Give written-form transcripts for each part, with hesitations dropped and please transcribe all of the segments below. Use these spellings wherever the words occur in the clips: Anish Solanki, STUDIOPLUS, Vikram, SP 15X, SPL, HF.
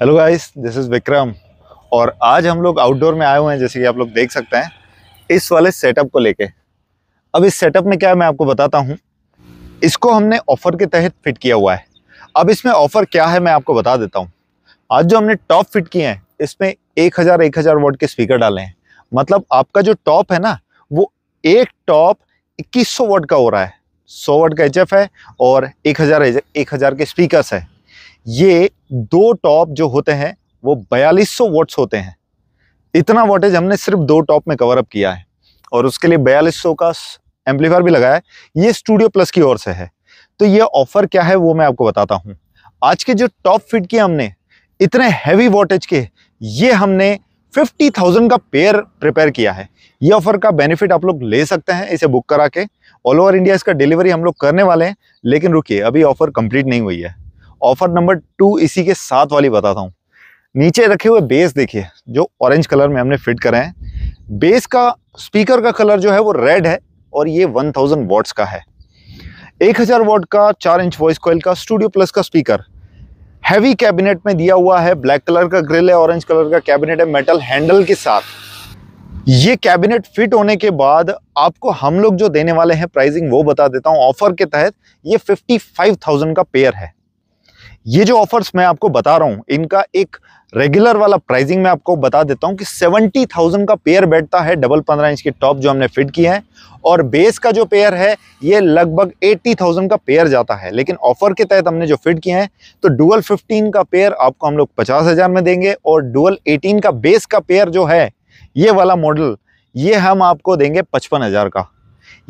Hello guys, this is Vikram और आज हम लोग आउटडोर में आए हुए हैं, जैसे कि आप लोग देख सकते हैं इस वाले सेटअप को लेके। अब इस सेटअप में क्या है मैं आपको बताता हूं। इसको हमने ऑफ़र के तहत फिट किया हुआ है। अब इसमें ऑफ़र क्या है मैं आपको बता देता हूं। आज जो हमने टॉप फिट किए हैं इसमें 1000 वॉट के स्पीकर डाले हैं। मतलब आपका जो टॉप है ना, वो एक टॉप 2100 वॉट का हो रहा है। 100 वॉट का HF है और 1000 के स्पीकर्स है। ये दो टॉप जो होते हैं वो 4200 वॉट्स होते हैं। इतना वॉटेज हमने सिर्फ दो टॉप में कवर अप किया है और उसके लिए 4200 का एम्पलीफायर भी लगाया है। ये स्टूडियो प्लस की ओर से है। तो ये ऑफर क्या है वो मैं आपको बताता हूँ। आज के जो टॉप फिट किए हमने इतने हैवी वॉटेज के, ये हमने 50,000 का पेयर प्रिपेयर किया है। ये ऑफर का बेनिफिट आप लोग ले सकते हैं इसे बुक करा के। ऑल ओवर इंडिया इसका डिलीवरी हम लोग करने वाले हैं, लेकिन रुकिए अभी ऑफर कंप्लीट नहीं हुई है। ऑफर नंबर 2 इसी के साथ वाली बताता हूँ। नीचे रखे हुए बेस देखिए जो ऑरेंज कलर में हमने फिट करे हैं। बेस का स्पीकर का कलर जो है वो रेड है और ये 1000 वॉट्स का है। 1000 वॉट का 4 इंच वॉइस कॉइल का स्टूडियो प्लस का स्पीकर हैवी कैबिनेट में दिया हुआ है। ब्लैक कलर का ग्रिल है, ऑरेंज कलर का कैबिनेट है मेटल हैंडल के साथ। ये कैबिनेट फिट होने के बाद आपको हम लोग जो देने वाले हैं प्राइसिंग वो बता देता हूँ। ऑफर के तहत ये 55,000 का पेयर है। ये जो ऑफर्स मैं आपको बता रहा हूँ इनका एक रेगुलर वाला प्राइसिंग मैं आपको बता देता हूँ कि 70,000 का पेयर बैठता है। डबल 15 इंच के टॉप जो हमने फिट किए हैं और बेस का जो पेयर है ये लगभग 80,000 का पेयर जाता है। लेकिन ऑफर के तहत हमने जो फिट किए हैं तो डुअल 15 का पेयर आपको हम लोग 50,000 में देंगे और डुअल 18 का बेस का पेयर जो है ये वाला मॉडल ये हम आपको देंगे 55,000 का।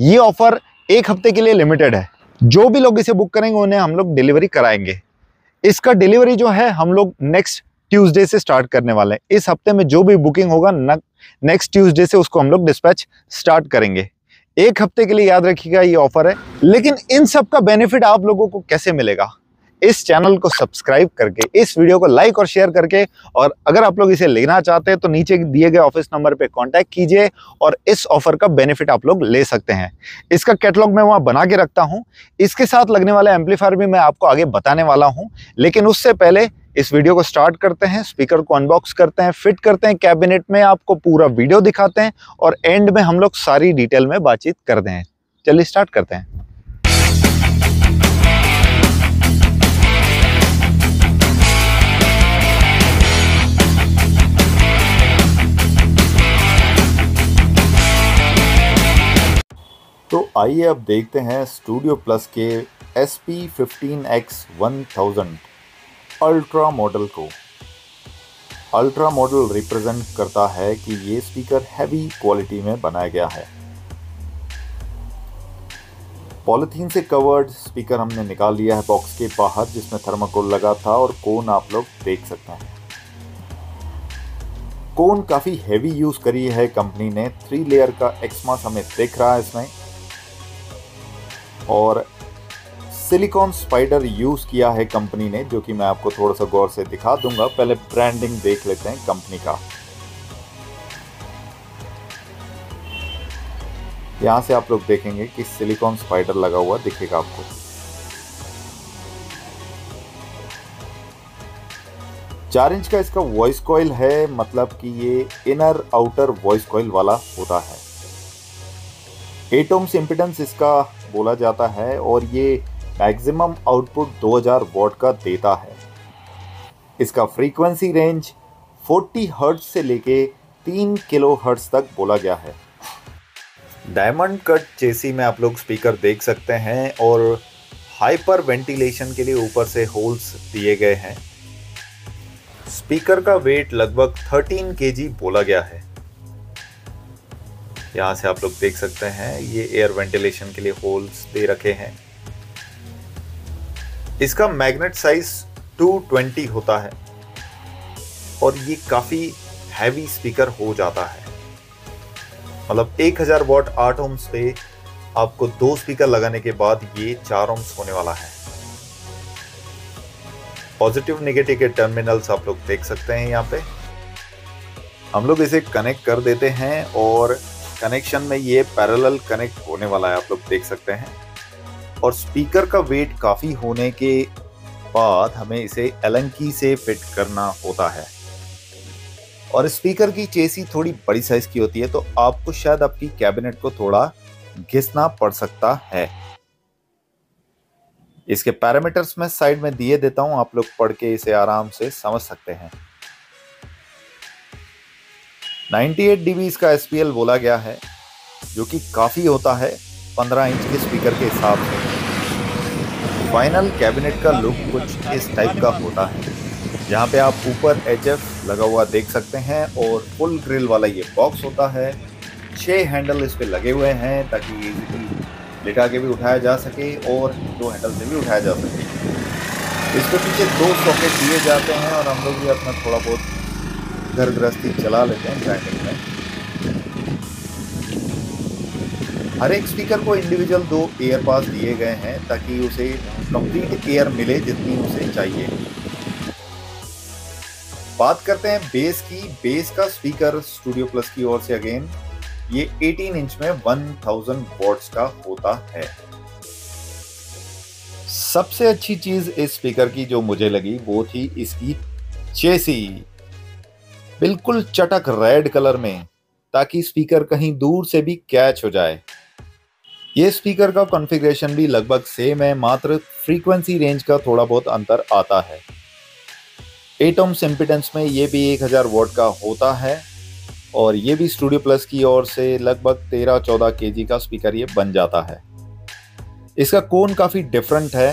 ये ऑफर एक हफ्ते के लिए लिमिटेड है। जो भी लोग इसे बुक करेंगे उन्हें हम लोग डिलीवरी कराएंगे। इसका डिलीवरी जो है हम लोग नेक्स्ट ट्यूसडे से स्टार्ट करने वाले हैं। इस हफ्ते में जो भी बुकिंग होगा नेक्स्ट ट्यूसडे से उसको हम लोग डिस्पैच स्टार्ट करेंगे। एक हफ्ते के लिए याद रखिएगा ये ऑफर है। लेकिन इन सब का बेनिफिट आप लोगों को कैसे मिलेगा? इस चैनल को सब्सक्राइब करके, इस वीडियो को लाइक और शेयर करके, और अगर आप लोग इसे लेना चाहते हैं तो नीचे दिए गए ऑफिस नंबर पे कांटेक्ट कीजिए और इस ऑफर का बेनिफिट आप लोग ले सकते हैं। इसका कैटलॉग मैं वहाँ बना के रखता हूँ। इसके साथ लगने वाला एम्पलीफायर भी मैं आपको आगे बताने वाला हूँ, लेकिन उससे पहले इस वीडियो को स्टार्ट करते हैं। स्पीकर को अनबॉक्स करते हैं, फिट करते हैं कैबिनेट में, आपको पूरा वीडियो दिखाते हैं और एंड में हम लोग सारी डिटेल में बातचीत करते हैं। चलिए स्टार्ट करते हैं। तो आइए अब देखते हैं स्टूडियो प्लस के SP 15X 1000 अल्ट्रा मॉडल को। अल्ट्रा मॉडल रिप्रेजेंट करता है कि ये स्पीकर हैवी क्वालिटी में बनाया गया है। पॉलीथीन से कवर्ड स्पीकर हमने निकाल लिया है बॉक्स के बाहर, जिसमें थर्माकोल लगा था और कोन आप लोग देख सकते हैं। कोन काफ़ी हैवी यूज़ करी है कंपनी ने। 3 लेयर का एक्समास हमें दिख रहा है इसमें और सिलिकॉन स्पाइडर यूज़ किया है कंपनी ने, जो कि मैं आपको थोड़ा सा गौर से दिखा दूंगा। पहले ब्रांडिंग देख लेते हैं कंपनी का। यहाँ से आप लोग देखेंगे कि सिलिकॉन स्पाइडर लगा हुआ दिखेगा आपको। चार इंच का इसका वॉइस कॉइल है, मतलब कि ये इनर आउटर वॉइस कॉइल वाला होता है। 8 ओम इम्पीडेंस इसका बोला जाता है और ये मैक्सिमम आउटपुट 2000 वॉट का देता है। इसका फ्रीक्वेंसी रेंज 40 हर्ट्ज से लेके 3 किलो हर्ट्ज तक बोला गया है। डायमंड कट चेसी में आप लोग स्पीकर देख सकते हैं और हाइपर वेंटिलेशन के लिए ऊपर से होल्स दिए गए हैं। स्पीकर का वेट लगभग 13 kg बोला गया है। यहाँ से आप लोग देख सकते हैं ये एयर वेंटिलेशन के लिए होल्स दे रखे हैं। इसका मैग्नेट साइज 220 होता है और ये काफ़ी हैवी स्पीकर हो जाता है। मतलब 1000 वॉट 8 ओम्स पे आपको 2 स्पीकर लगाने के बाद ये 4 ओम्स होने वाला है। पॉजिटिव नेगेटिव के टर्मिनल्स आप लोग देख सकते हैं। यहाँ पे हम लोग इसे कनेक्ट कर देते हैं और कनेक्शन में ये पैरेलल कनेक्ट होने वाला है आप लोग देख सकते हैं। और स्पीकर का वेट काफ़ी होने के बाद हमें इसे एलंकी से फिट करना होता है। और स्पीकर की चेसी थोड़ी बड़ी साइज की होती है तो आपको शायद आपकी कैबिनेट को थोड़ा घिसना पड़ सकता है। इसके पैरामीटर्स मैं साइड में दिए देता हूं, आप लोग पढ़ के इसे आराम से समझ सकते हैं। 98 dB इसका SPL बोला गया है जो कि काफ़ी होता है 15 इंच के स्पीकर के हिसाब से। फाइनल कैबिनेट का लुक कुछ इस टाइप का होता है जहां पे आप ऊपर HF लगा हुआ देख सकते हैं और फुल ग्रिल वाला ये बॉक्स होता है। 6 हैंडल इस पे लगे हुए हैं ताकि इजीली लेटा के भी उठाया जा सके और 2 हैंडल से भी उठाया जा सके। इसके पीछे 2 सॉकेट दिए जाते हैं और हम लोग भी अपना थोड़ा बहुत घर गृहस्थी चला लेते हैं ग्राइंडिंग में। हर एक स्पीकर को इंडिविजुअल 2 एयर पास दिए गए हैं ताकि उसे कंप्लीट एयर मिले जितनी उसे चाहिए। बात करते हैं बेस की। बेस का स्पीकर स्टूडियो प्लस की ओर से अगेन ये 18 इंच में 1000 वॉट्स का होता है। सबसे अच्छी चीज इस स्पीकर की जो मुझे लगी वो थी इसकी चेसी, बिल्कुल चटक रेड कलर में, ताकि स्पीकर कहीं दूर से भी कैच हो जाए। ये स्पीकर का कॉन्फ़िगरेशन भी लगभग सेम है, मात्र फ्रीक्वेंसी रेंज का थोड़ा बहुत अंतर आता है। 8 ओम इम्पीडेंस में ये भी 1000 वॉट का होता है और ये भी स्टूडियो प्लस की ओर से लगभग 13-14 केजी का स्पीकर ये बन जाता है। इसका कोन काफ़ी डिफरेंट है,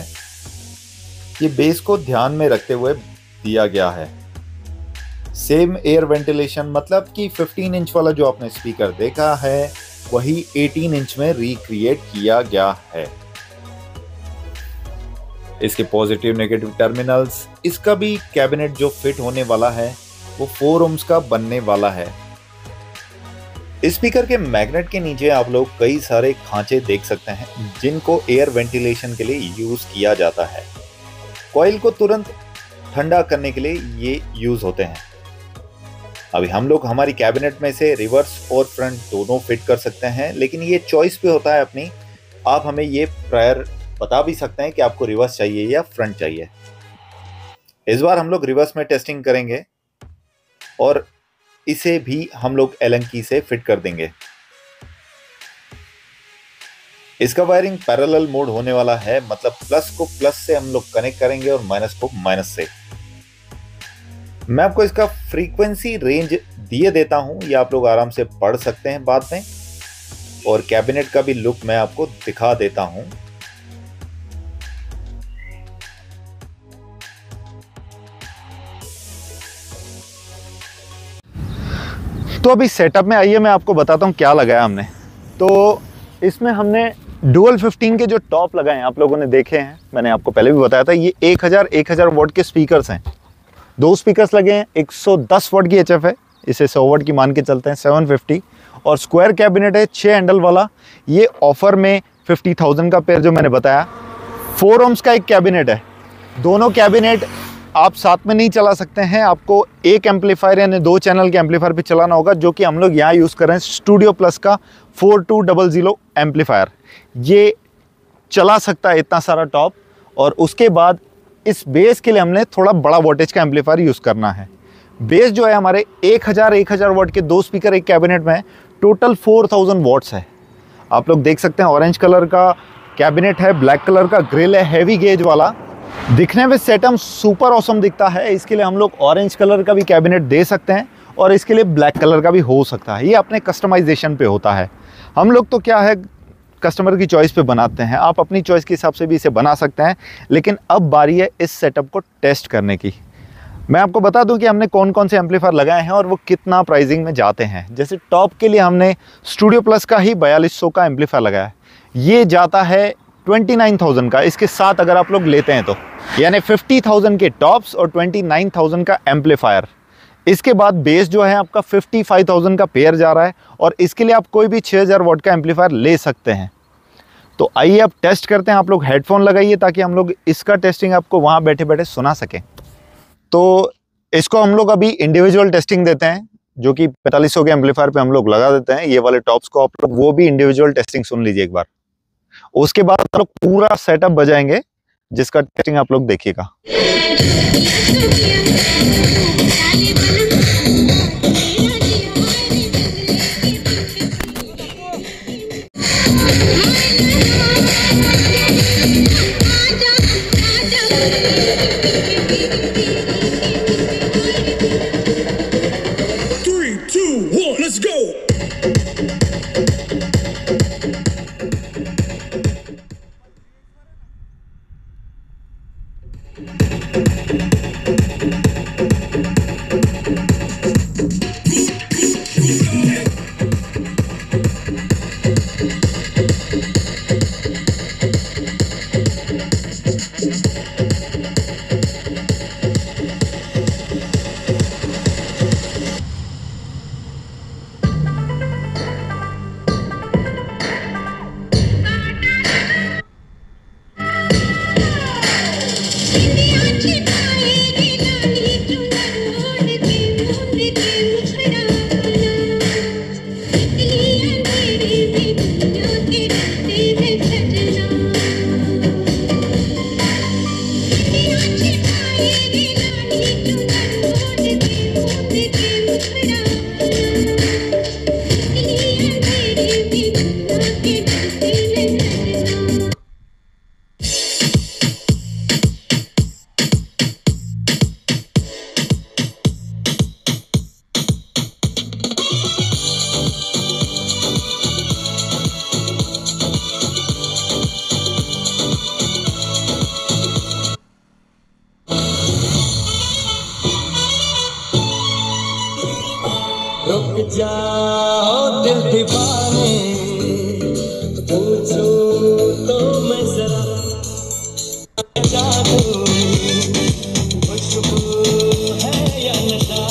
ये बेस को ध्यान में रखते हुए दिया गया है। सेम एयर वेंटिलेशन, मतलब कि 15 इंच वाला जो आपने स्पीकर देखा है वही 18 इंच में रिक्रिएट किया गया है। इसके पॉजिटिव नेगेटिव टर्मिनल्स, इसका भी कैबिनेट जो फिट होने वाला है वो 4 ओम्स का बनने वाला है। स्पीकर के मैग्नेट के नीचे आप लोग कई सारे खांचे देख सकते हैं जिनको एयर वेंटिलेशन के लिए यूज किया जाता है। कॉइल को तुरंत ठंडा करने के लिए ये यूज होते हैं। अभी हम लोग हमारी कैबिनेट में से रिवर्स और फ्रंट दोनों फिट कर सकते हैं, लेकिन ये चॉइस पे होता है अपनी। आप हमें ये प्रायर बता भी सकते हैं कि आपको रिवर्स चाहिए या फ्रंट चाहिए। इस बार हम लोग रिवर्स में टेस्टिंग करेंगे और इसे भी हम लोग एलंकी से फिट कर देंगे। इसका वायरिंग पैरेलल मोड होने वाला है, मतलब प्लस को प्लस से हम लोग कनेक्ट करेंगे और माइनस को माइनस से। मैं आपको इसका फ्रीक्वेंसी रेंज दिए देता हूं, ये आप लोग आराम से पढ़ सकते हैं बाद में। और कैबिनेट का भी लुक मैं आपको दिखा देता हूं। तो अभी सेटअप में आइए, मैं आपको बताता हूं क्या लगाया हमने। तो इसमें हमने डुअल 15 के जो टॉप लगाए हैं आप लोगों ने देखे हैं, मैंने आपको पहले भी बताया था। ये 1000 वॉट के स्पीकर्स हैं। 2 स्पीकर्स लगे हैं, 110 वॉट की HF है, इसे 100 वॉट की मान के चलते हैं, 750। और स्क्वायर कैबिनेट है 6 हैंडल वाला, ये ऑफर में 50,000 का पेयर जो मैंने बताया। 4 ओम्स का एक कैबिनेट है। दोनों कैबिनेट आप साथ में नहीं चला सकते हैं, आपको एक एम्पलीफायर यानी 2 चैनल के एम्पलीफायर पे चलाना होगा, जो कि हम लोग यहाँ यूज़ कर रहे हैं स्टूडियो प्लस का 4200 एम्पलीफायर। ये चला सकता है इतना सारा टॉप। और उसके बाद इस बेस के लिए हमने थोड़ा बड़ा वोल्टेज का एम्पलीफायर यूज़ करना है। बेस जो है हमारे 1000 वॉट के 2 स्पीकर एक कैबिनेट में, टोटल 4000 वॉट्स है। आप लोग देख सकते हैं ऑरेंज कलर का कैबिनेट है, ब्लैक कलर का ग्रिल है, हैवी गेज वाला। दिखने में सेटअप सुपर ऑसम दिखता है, इसके लिए हम लोग ऑरेंज कलर का भी कैबिनेट दे सकते हैं और इसके लिए ब्लैक कलर का भी हो सकता है। ये अपने कस्टमाइजेशन पे होता है। हम लोग तो क्या है, कस्टमर की चॉइस पे बनाते हैं, आप अपनी चॉइस के हिसाब से भी इसे बना सकते हैं। लेकिन अब बारी है इस सेटअप को टेस्ट करने की। मैं आपको बता दूं कि हमने कौन कौन से एम्पलीफायर लगाए हैं और वो कितना प्राइसिंग में जाते हैं। जैसे टॉप के लिए हमने स्टूडियो प्लस का ही 4200 का एम्पलीफायर लगाया, ये जाता है 29000 का। इसके साथ अगर आप लोग लेते हैं तो यानी 50000 के टॉप्स और 29000 का एम्पलीफायर। इसके बाद बेस जो है आपका 55000 का पेयर जा रहा है और इसके लिए आप कोई भी 6000 वॉट का एम्पलीफायर ले सकते हैं। तो आइए अब टेस्ट करते हैं। आप लोग हेडफोन लगाइए ताकि हम लोग इसका टेस्टिंग आपको वहाँ बैठे बैठे सुना सकें। तो इसको हम लोग अभी इंडिविजुअल टेस्टिंग देते हैं, जो कि 4500 के एम्पलीफायर पे हम लोग लगा देते हैं। ये वाले टॉप्स को आप लोग वो भी इंडिविजुअल टेस्टिंग सुन लीजिए एक बार। उसके बाद हम लोग पूरा सेटअप बजाएंगे जिसका टेस्टिंग आप लोग देखिएगा। रुक जाओ दिल दीवाने, पूछो तो मैं जरा जादू खुशबू है या नशा।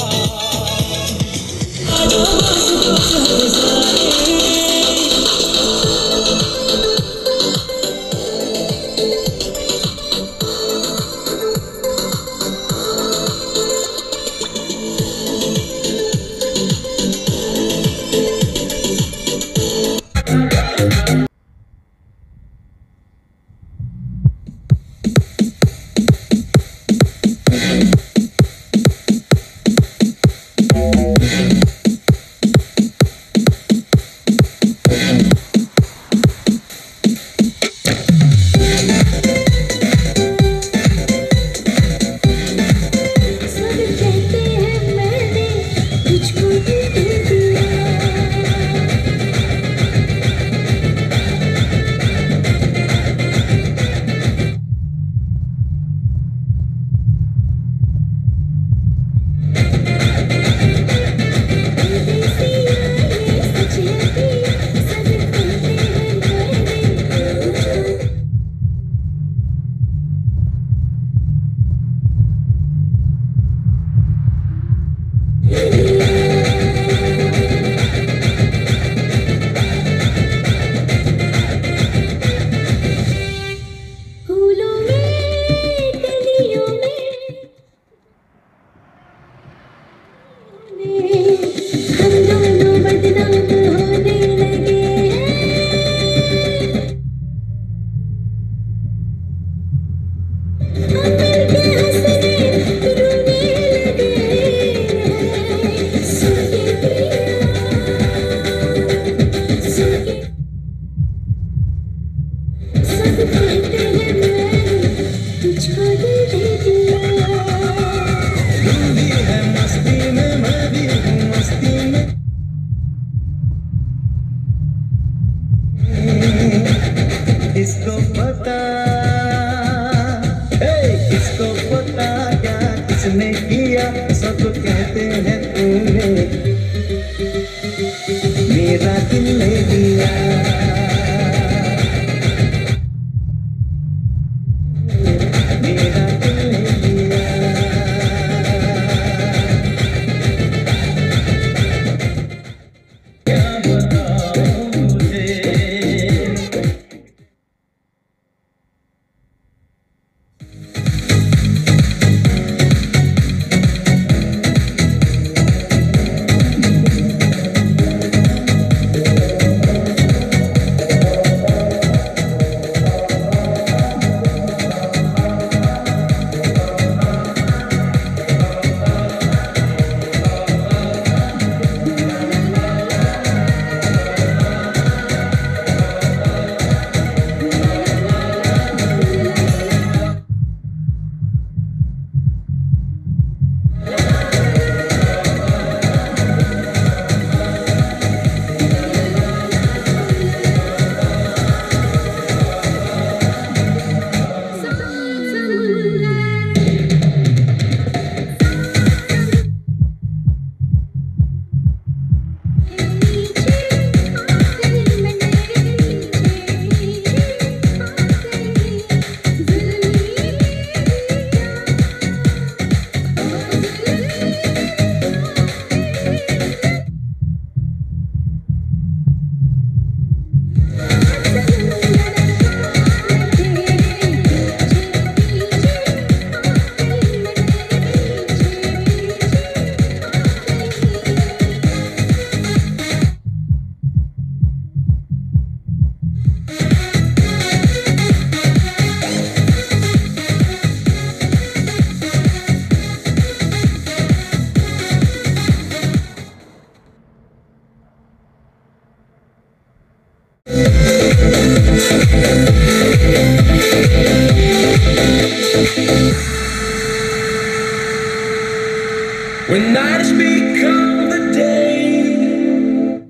When nights become the day,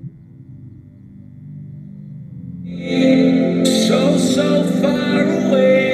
so far away.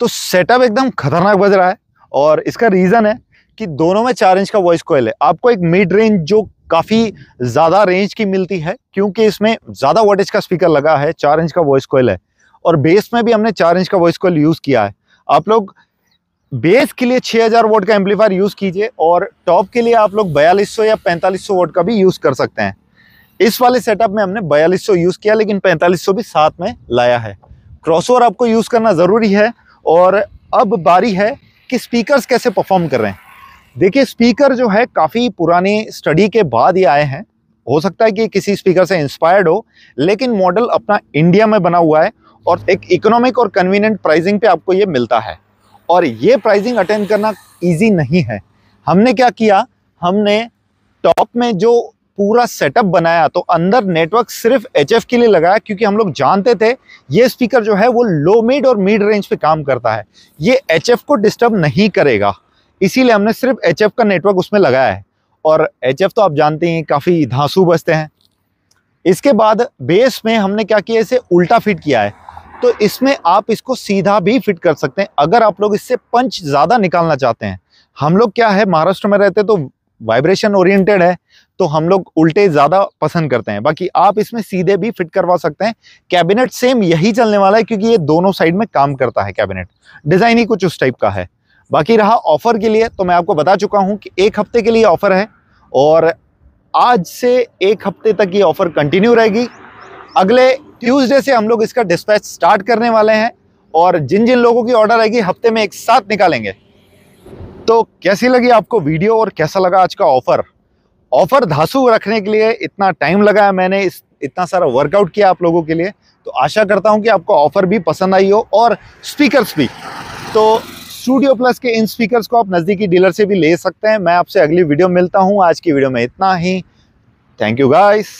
तो सेटअप एकदम खतरनाक बज रहा है और इसका रीज़न है कि दोनों में 4 इंच का वॉइस कोयल है। आपको एक मिड रेंज जो काफ़ी ज़्यादा रेंज की मिलती है क्योंकि इसमें ज़्यादा वोल्टेज का स्पीकर लगा है, 4 इंच का वॉइस कोयल है और बेस में भी हमने 4 इंच का वॉइस कोयल यूज़ किया है। आप लोग बेस के लिए 6000 वोट का एम्पलीफायर यूज़ कीजिए और टॉप के लिए आप लोग 4200 या 4500 वोट का भी यूज़ कर सकते हैं। इस वाले सेटअप में हमने 4200 यूज़ किया लेकिन 4500 भी साथ में लाया है। क्रॉसओवर आपको यूज़ करना ज़रूरी है और अब बारी है कि स्पीकर्स कैसे परफॉर्म कर रहे हैं। देखिए स्पीकर जो है काफ़ी पुरानी स्टडी के बाद ही आए हैं, हो सकता है कि किसी स्पीकर से इंस्पायर्ड हो, लेकिन मॉडल अपना इंडिया में बना हुआ है और एक इकोनॉमिक और कन्वीनियंट प्राइसिंग पे आपको ये मिलता है। और ये प्राइसिंग अटेंड करना इजी नहीं है। हमने क्या किया, हमने टॉप में जो पूरा सेटअप बनाया तो अंदर नेटवर्क सिर्फ HF के लिए लगाया, क्योंकि हम लोग जानते थे ये स्पीकर जो है वो लो मिड और मिड रेंज पे काम करता है, ये HF को डिस्टर्ब नहीं करेगा, इसीलिए हमने सिर्फ HF का नेटवर्क उसमें लगाया है। और HF तो आप जानते हैं काफ़ी धांसू बजते हैं। इसके बाद बेस में हमने क्या किया, इसे उल्टा फिट किया है, तो इसमें आप इसको सीधा भी फिट कर सकते हैं अगर आप लोग इससे पंच ज़्यादा निकालना चाहते हैं। हम लोग क्या है, महाराष्ट्र में रहते तो वाइब्रेशन ओरिएंटेड है, तो हम लोग उल्टे ज़्यादा पसंद करते हैं। बाकी आप इसमें सीधे भी फिट करवा सकते हैं। कैबिनेट सेम यही चलने वाला है क्योंकि ये दोनों साइड में काम करता है, कैबिनेट डिज़ाइन ही कुछ उस टाइप का है। बाकी रहा ऑफ़र के लिए, तो मैं आपको बता चुका हूँ कि एक हफ्ते के लिए ऑफ़र है और आज से एक हफ्ते तक ये ऑफ़र कंटिन्यू रहेगी। अगले ट्यूसडे से हम लोग इसका डिस्पैच स्टार्ट करने वाले हैं और जिन जिन लोगों की ऑर्डर आएगी हफ्ते में एक साथ निकालेंगे। तो कैसी लगी आपको वीडियो और कैसा लगा आज का ऑफ़र? ऑफ़र धांसू रखने के लिए इतना टाइम लगाया मैंने, इतना सारा वर्कआउट किया आप लोगों के लिए, तो आशा करता हूं कि आपको ऑफ़र भी पसंद आई हो और स्पीकर्स भी। तो स्टूडियो प्लस के इन स्पीकर्स को आप नज़दीकी डीलर से भी ले सकते हैं। मैं आपसे अगली वीडियो मिलता हूँ, आज की वीडियो में इतना ही। Thank you guys.